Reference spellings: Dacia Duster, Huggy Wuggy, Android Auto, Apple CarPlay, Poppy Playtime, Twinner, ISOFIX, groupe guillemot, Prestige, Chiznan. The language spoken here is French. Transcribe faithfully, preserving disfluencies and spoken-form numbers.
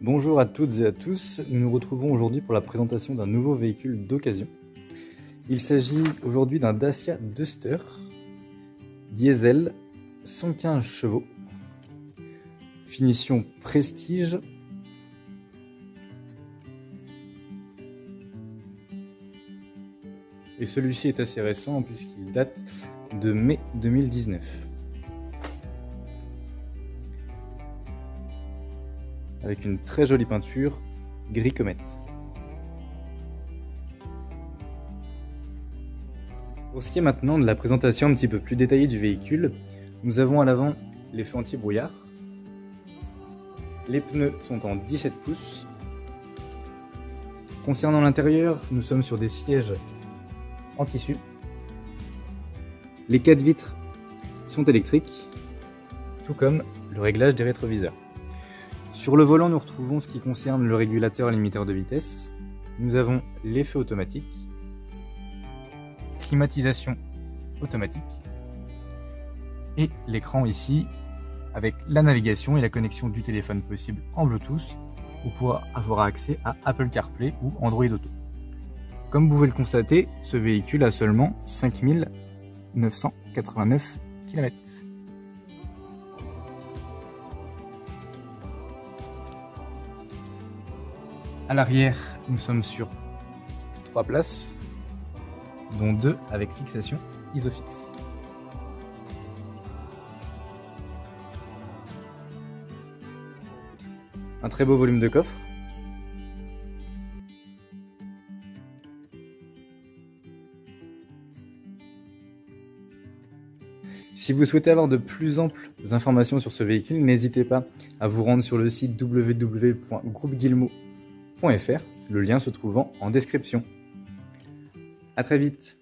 Bonjour à toutes et à tous, nous nous retrouvons aujourd'hui pour la présentation d'un nouveau véhicule d'occasion. Il s'agit aujourd'hui d'un Dacia Duster, diesel, cent quinze chevaux, finition prestige, et celui-ci est assez récent puisqu'il date de mai deux mille dix-neuf. Avec une très jolie peinture gris comète. Pour ce qui est maintenant de la présentation un petit peu plus détaillée du véhicule, nous avons à l'avant les feux anti-brouillard, les pneus sont en dix-sept pouces. Concernant l'intérieur, nous sommes sur des sièges en tissu. Les quatre vitres sont électriques, tout comme le réglage des rétroviseurs. Sur le volant, nous retrouvons ce qui concerne le régulateur et limiteur de vitesse. Nous avons les feux automatiques, climatisation automatique et l'écran ici avec la navigation et la connexion du téléphone possible en Bluetooth pour pouvoir avoir accès à Apple CarPlay ou Android Auto. Comme vous pouvez le constater, ce véhicule a seulement cinq mille neuf cent quatre-vingt-neuf kilomètres. À l'arrière, nous sommes sur trois places, dont deux avec fixation ISOFIX. Un très beau volume de coffre. Si vous souhaitez avoir de plus amples informations sur ce véhicule, n'hésitez pas à vous rendre sur le site w w w point groupe guillemot point fr, le lien se trouvant en description. À très vite.